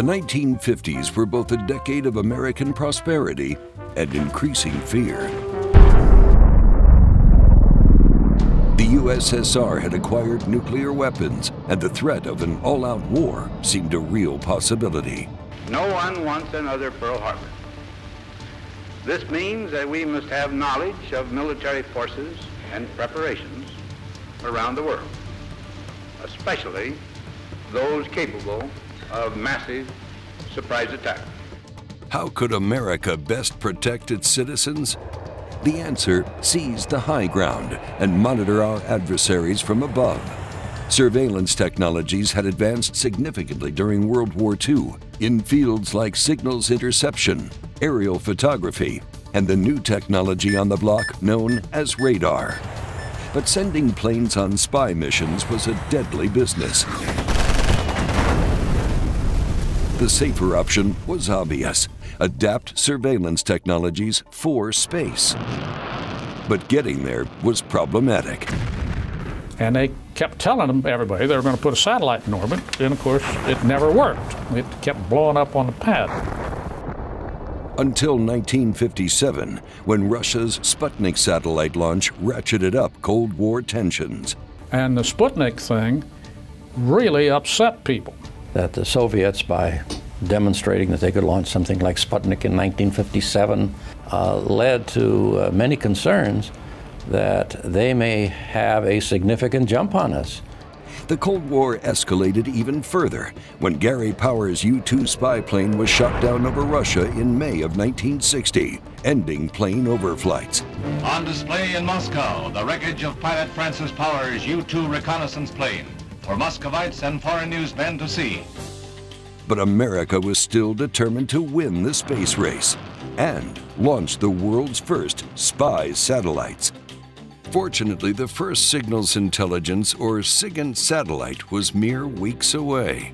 The 1950s were both a decade of American prosperity and increasing fear. The USSR had acquired nuclear weapons, and the threat of an all-out war seemed a real possibility. No one wants another Pearl Harbor. This means that we must have knowledge of military forces and preparations around the world, especially those capable of massive surprise attack. How could America best protect its citizens? The answer: seize the high ground and monitor our adversaries from above. Surveillance technologies had advanced significantly during World War II in fields like signals interception, aerial photography, and the new technology on the block known as radar. But sending planes on spy missions was a deadly business. The safer option was obvious: adapt surveillance technologies for space. But getting there was problematic. And they kept telling them, everybody, they were going to put a satellite in orbit, and of course it never worked. It kept blowing up on the pad. Until 1957, when Russia's Sputnik satellite launch ratcheted up Cold War tensions. And the Sputnik thing really upset people. That the Soviets, by demonstrating that they could launch something like Sputnik in 1957, led to many concerns that they may have a significant jump on us. The Cold War escalated even further when Gary Powers' U-2 spy plane was shot down over Russia in May of 1960, ending plane overflights. On display in Moscow, the wreckage of pilot Francis Powers' U-2 reconnaissance plane, for Muscovites and foreign newsmen to see. But America was still determined to win the space race and launched the world's first spy satellites. Fortunately, the first signals intelligence, or SIGINT satellite, was mere weeks away.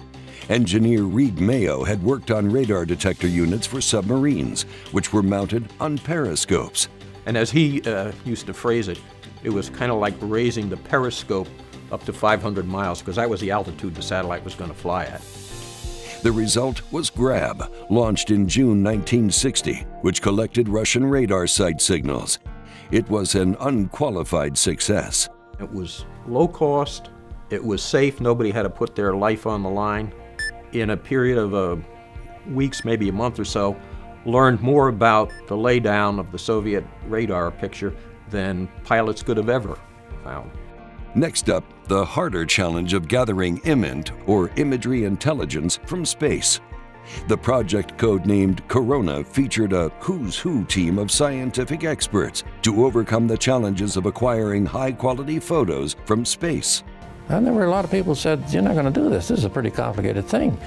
Engineer Reed Mayo had worked on radar detector units for submarines, which were mounted on periscopes. And as he used to phrase it, it was kind of like raising the periscope up to 500 miles, because that was the altitude the satellite was going to fly at. The result was GRAB, launched in June 1960, which collected Russian radar site signals. It was an unqualified success. It was low cost, it was safe, nobody had to put their life on the line. In a period of weeks, maybe a month or so, learned more about the laydown of the Soviet radar picture than pilots could have ever found. Next up, the harder challenge of gathering IMINT, or imagery intelligence, from space. The project, codenamed Corona, featured a who's who team of scientific experts to overcome the challenges of acquiring high-quality photos from space. And there were a lot of people who said, you're not going to do this. This is a pretty complicated thing.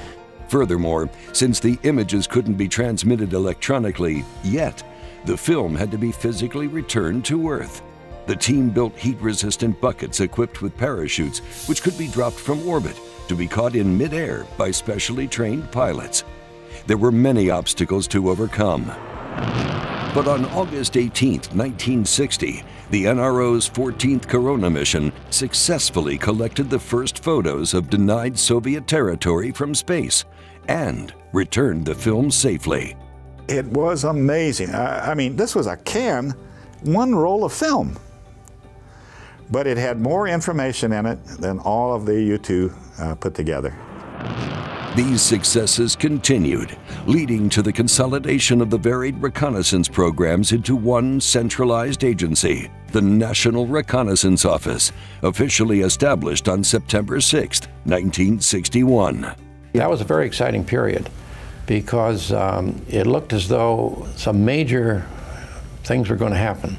Furthermore, since the images couldn't be transmitted electronically yet, the film had to be physically returned to Earth. The team built heat-resistant buckets equipped with parachutes, which could be dropped from orbit to be caught in midair by specially trained pilots. There were many obstacles to overcome. But on August 18, 1960, the NRO's 14th Corona mission successfully collected the first photos of denied Soviet territory from space and returned the film safely. It was amazing. I mean, this was a one roll of film. But it had more information in it than all of the U2 put together. These successes continued, leading to the consolidation of the varied reconnaissance programs into one centralized agency, the National Reconnaissance Office, officially established on September 6, 1961. That was a very exciting period because it looked as though some major things were going to happen.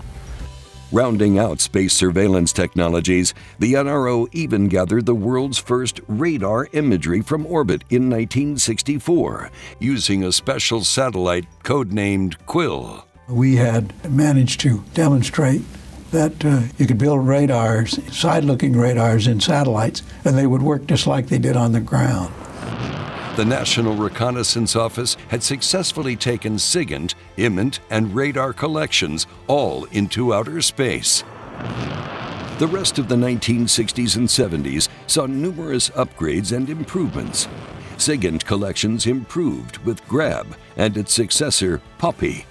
Rounding out space surveillance technologies, the NRO even gathered the world's first radar imagery from orbit in 1964, using a special satellite codenamed Quill. We had managed to demonstrate that you could build radars, side-looking radars in satellites, and they would work just like they did on the ground. The National Reconnaissance Office had successfully taken SIGINT, IMINT, and radar collections all into outer space. The rest of the 1960s and 70s saw numerous upgrades and improvements. SIGINT collections improved with GRAB and its successor, POPI.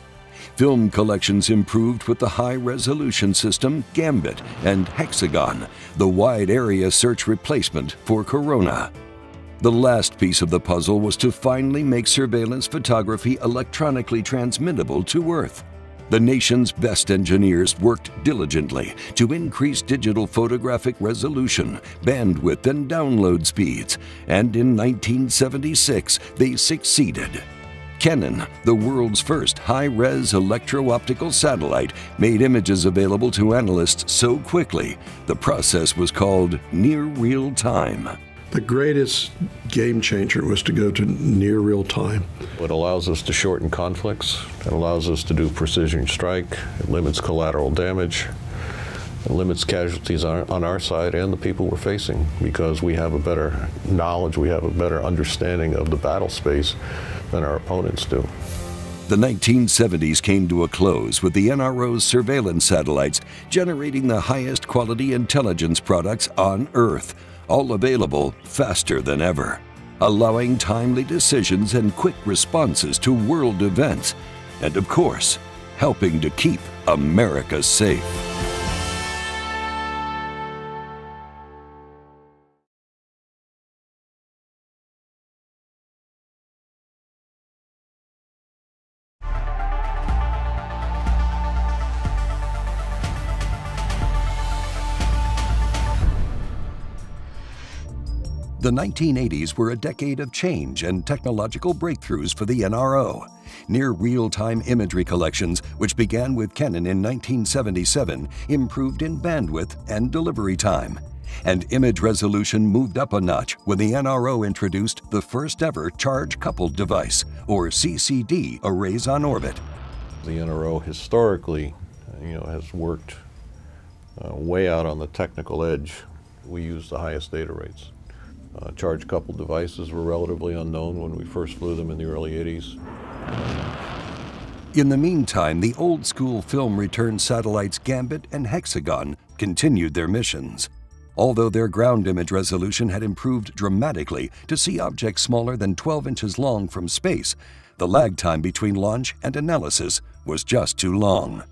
Film collections improved with the high-resolution system GAMBIT and HEXAGON, the wide-area search replacement for Corona. The last piece of the puzzle was to finally make surveillance photography electronically transmittable to Earth. The nation's best engineers worked diligently to increase digital photographic resolution, bandwidth, and download speeds, and in 1976 they succeeded. KENNEN, the world's first high-res electro-optical satellite, made images available to analysts so quickly, the process was called near real time. The greatest game changer was to go to near real time. It allows us to shorten conflicts. It allows us to do precision strike. It limits collateral damage. It limits casualties on our side and the people we're facing, because we have a better knowledge, we have a better understanding of the battle space than our opponents do. The 1970s came to a close with the NRO's surveillance satellites generating the highest quality intelligence products on Earth, all available faster than ever, allowing timely decisions and quick responses to world events, and of course, helping to keep America safe. The 1980s were a decade of change and technological breakthroughs for the NRO. Near real-time imagery collections, which began with KENNEN in 1977, improved in bandwidth and delivery time. And image resolution moved up a notch when the NRO introduced the first-ever charge-coupled device, or CCD, arrays on orbit. The NRO historically, has worked way out on the technical edge. We use the highest data rates. Charge-coupled devices were relatively unknown when we first flew them in the early 80s. In the meantime, the old-school film return satellites Gambit and Hexagon continued their missions. Although their ground image resolution had improved dramatically to see objects smaller than 12 inches long from space, the lag time between launch and analysis was just too long.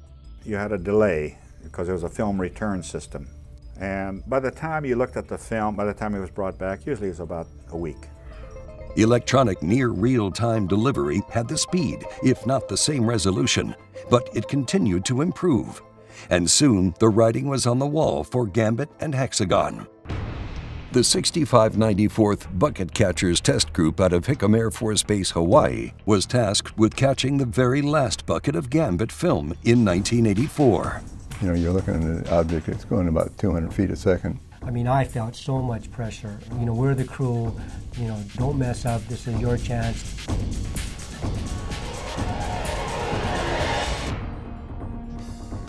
You had a delay because it was a film return system. And by the time you looked at the film, by the time it was brought back, usually it was about a week. Electronic near real-time delivery had the speed, if not the same resolution, but it continued to improve. And soon, the writing was on the wall for Gambit and Hexagon. The 6594th Bucket Catchers Test Group out of Hickam Air Force Base, Hawaii, was tasked with catching the very last bucket of Gambit film in 1984. You're looking at an object that's going about 200 feet a second. I felt so much pressure. We're the crew, don't mess up, this is your chance.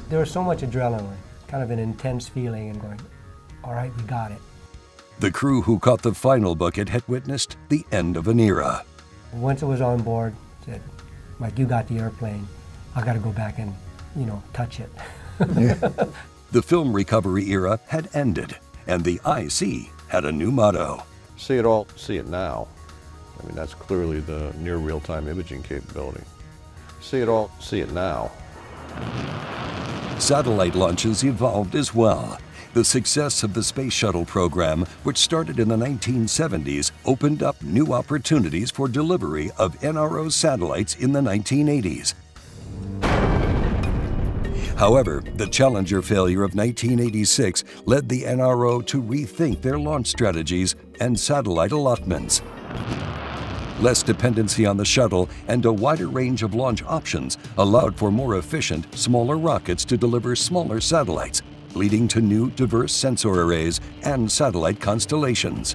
There was so much adrenaline, kind of an intense feeling, and going, all right, we got it. The crew who caught the final bucket had witnessed the end of an era. Once it was on board, I said, Mike, you got the airplane. I got to go back and, touch it. The film recovery era had ended, and the IC had a new motto. See it all, see it now. That's clearly the near real-time imaging capability. See it all, see it now. Satellite launches evolved as well. The success of the Space Shuttle program, which started in the 1970s, opened up new opportunities for delivery of NRO satellites in the 1980s. However, the Challenger failure of 1986 led the NRO to rethink their launch strategies and satellite allotments. Less dependency on the shuttle and a wider range of launch options allowed for more efficient, smaller rockets to deliver smaller satellites, leading to new diverse sensor arrays and satellite constellations.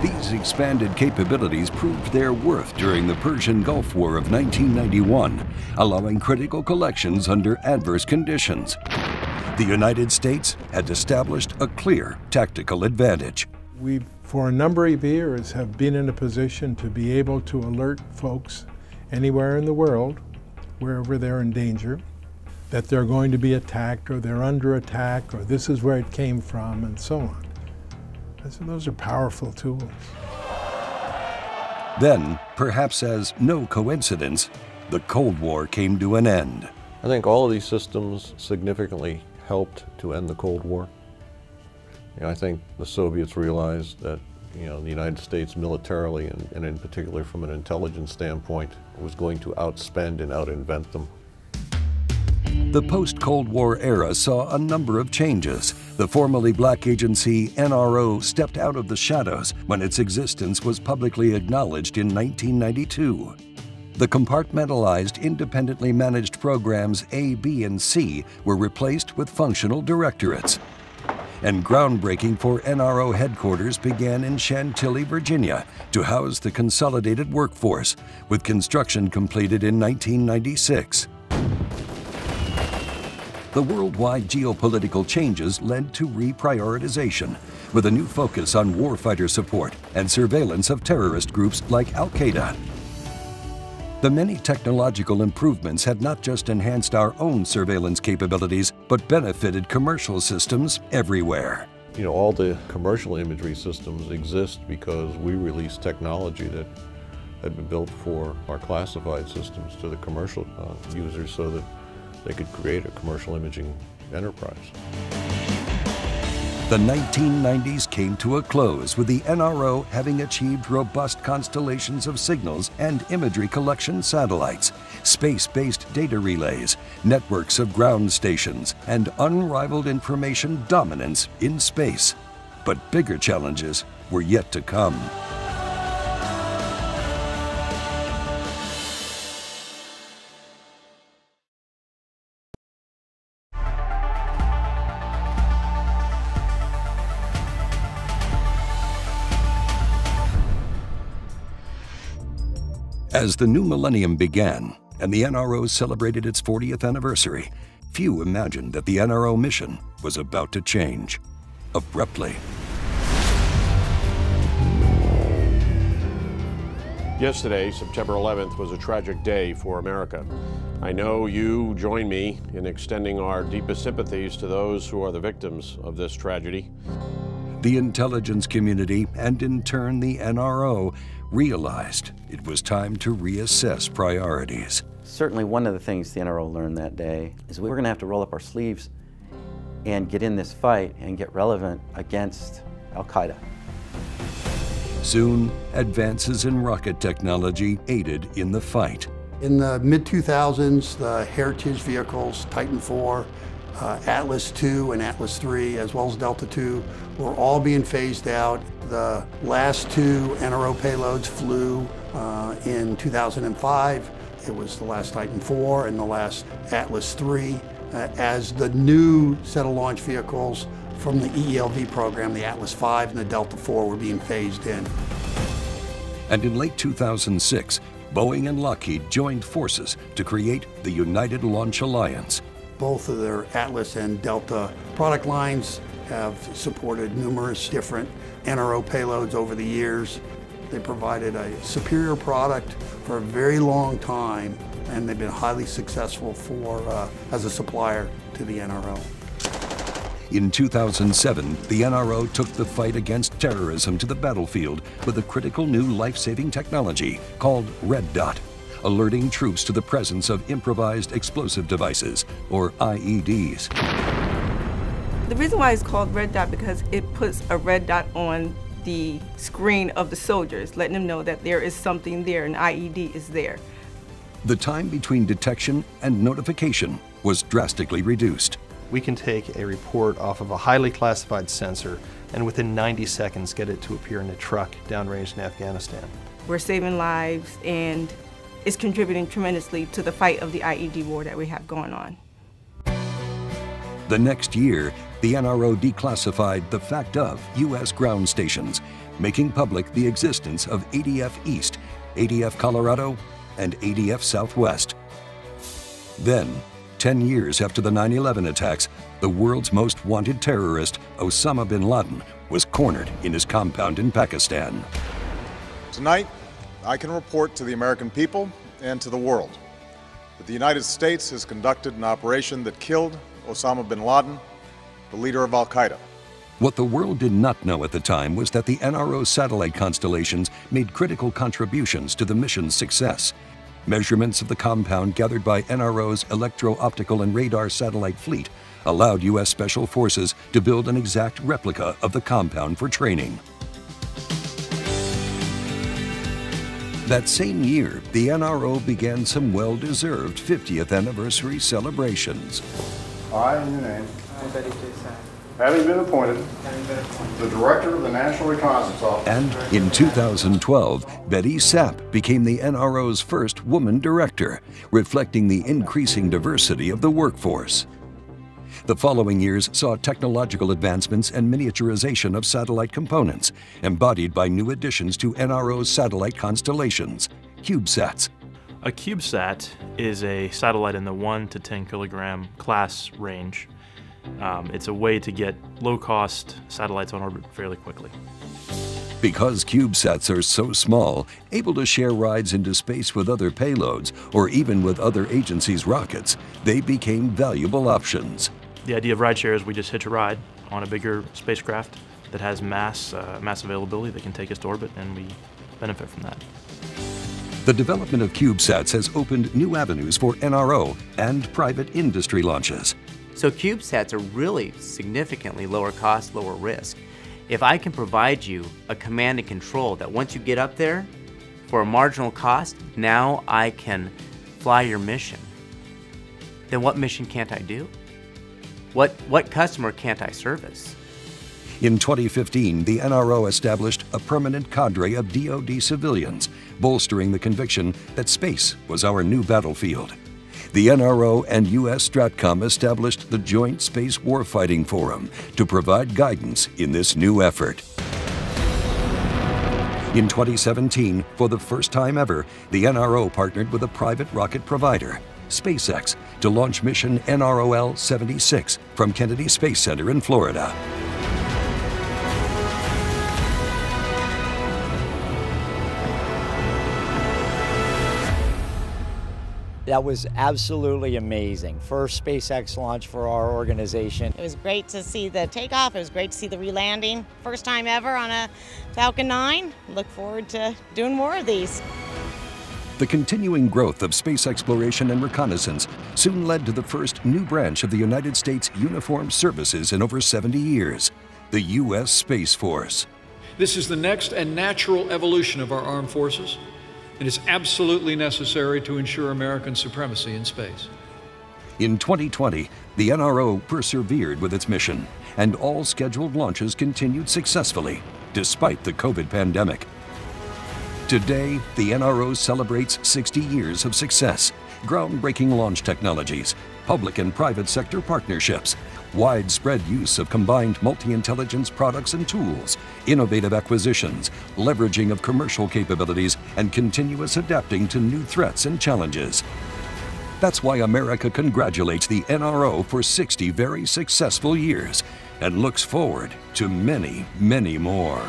These expanded capabilities proved their worth during the Persian Gulf War of 1991, allowing critical collections under adverse conditions. The United States had established a clear tactical advantage. We, for a number of years, have been in a position to be able to alert folks anywhere in the world, wherever they're in danger, that they're going to be attacked or they're under attack or this is where it came from and so on. And those are powerful tools. Then, perhaps as no coincidence, the Cold War came to an end. I think all of these systems significantly helped to end the Cold War. You know, I think the Soviets realized that, you know, the United States militarily, and in particular from an intelligence standpoint, was going to outspend and out-invent them. The post-Cold War era saw a number of changes. The formerly black agency NRO stepped out of the shadows when its existence was publicly acknowledged in 1992. The compartmentalized, independently managed programs A, B, and C were replaced with functional directorates. And groundbreaking for NRO headquarters began in Chantilly, Virginia, to house the consolidated workforce, with construction completed in 1996. The worldwide geopolitical changes led to reprioritization, with a new focus on warfighter support and surveillance of terrorist groups like Al-Qaeda. The many technological improvements had not just enhanced our own surveillance capabilities, but benefited commercial systems everywhere. You know, all the commercial imagery systems exist because we released technology that had been built for our classified systems to the commercial users so that they could create a commercial imaging enterprise. The 1990s came to a close with the NRO having achieved robust constellations of signals and imagery collection satellites, space-based data relays, networks of ground stations, and unrivaled information dominance in space. But bigger challenges were yet to come. As the new millennium began and the NRO celebrated its 40th anniversary, few imagined that the NRO mission was about to change abruptly. Yesterday, September 11th, was a tragic day for America. I know you join me in extending our deepest sympathies to those who are the victims of this tragedy. The intelligence community, and in turn the NRO, realized it was time to reassess priorities. Certainly one of the things the NRO learned that day is we were going to have to roll up our sleeves and get in this fight and get relevant against Al-Qaeda. Soon, advances in rocket technology aided in the fight. In the mid-2000s, the heritage vehicles, Titan IV, Atlas II and Atlas III, as well as Delta II, were all being phased out. The last two NRO payloads flew in 2005. It was the last Titan IV and the last Atlas III. As the new set of launch vehicles from the EELV program, the Atlas V and the Delta IV, were being phased in. And in late 2006, Boeing and Lockheed joined forces to create the United Launch Alliance. Both of their Atlas and Delta product lines have supported numerous different NRO payloads over the years. They provided a superior product for a very long time, and they've been highly successful as a supplier to the NRO. In 2007, the NRO took the fight against terrorism to the battlefield with a critical new life-saving technology called Red Dot, alerting troops to the presence of improvised explosive devices, or IEDs. The reason why it's called Red Dot because it puts a red dot on the screen of the soldiers, letting them know that there is something there, an IED is there. The time between detection and notification was drastically reduced. We can take a report off of a highly classified sensor and within 90 seconds get it to appear in a truck downrange in Afghanistan. We're saving lives, and is contributing tremendously to the fight of the IED war that we have going on. The next year, the NRO declassified the fact of U.S. ground stations, making public the existence of ADF East, ADF Colorado, and ADF Southwest. Then, 10 years after the 9/11 attacks, the world's most wanted terrorist, Osama bin Laden, was cornered in his compound in Pakistan. Tonight, I can report to the American people and to the world that the United States has conducted an operation that killed Osama bin Laden, the leader of Al-Qaeda, What the world did not know at the time was that the NRO satellite constellations made critical contributions to the mission's success. Measurements of the compound gathered by NRO's electro-optical and radar satellite fleet allowed U.S. Special Forces to build an exact replica of the compound for training. That same year, the NRO began some well-deserved 50th anniversary celebrations. I, in your name, I, Betty J. Sapp, having been appointed the Director of the National Reconnaissance Office. And in 2012, Betty Sapp became the NRO's first woman director, reflecting the increasing diversity of the workforce. The following years saw technological advancements and miniaturization of satellite components, embodied by new additions to NRO's satellite constellations, CubeSats. A CubeSat is a satellite in the 1 to 10 kilogram class range. It's a way to get low-cost satellites on orbit fairly quickly. Because CubeSats are so small, able to share rides into space with other payloads or even with other agencies' rockets, they became valuable options. The idea of rideshare is we just hitch a ride on a bigger spacecraft that has mass availability that can take us to orbit, and we benefit from that. The development of CubeSats has opened new avenues for NRO and private industry launches. So CubeSats are really significantly lower cost, lower risk. If I can provide you a command and control that once you get up there for a marginal cost, now I can fly your mission, then what mission can't I do? What customer can't I service? In 2015, the NRO established a permanent cadre of DoD civilians, bolstering the conviction that space was our new battlefield. The NRO and U.S. Stratcom established the Joint Space Warfighting Forum to provide guidance in this new effort. In 2017, for the first time ever, the NRO partnered with a private rocket provider, SpaceX, to launch mission NROL 76 from Kennedy Space Center in Florida. That was absolutely amazing. First SpaceX launch for our organization. It was great to see the takeoff. It was great to see the re-landing. First time ever on a Falcon 9. Look forward to doing more of these. The continuing growth of space exploration and reconnaissance soon led to the first new branch of the United States Uniformed Services in over 70 years, the U.S. Space Force. This is the next and natural evolution of our armed forces. It is absolutely necessary to ensure American supremacy in space. In 2020, the NRO persevered with its mission, and all scheduled launches continued successfully, despite the COVID pandemic. Today, the NRO celebrates 60 years of success, groundbreaking launch technologies, public and private sector partnerships, widespread use of combined multi-intelligence products and tools, innovative acquisitions, leveraging of commercial capabilities, and continuous adapting to new threats and challenges. That's why America congratulates the NRO for 60 very successful years and looks forward to many, many more.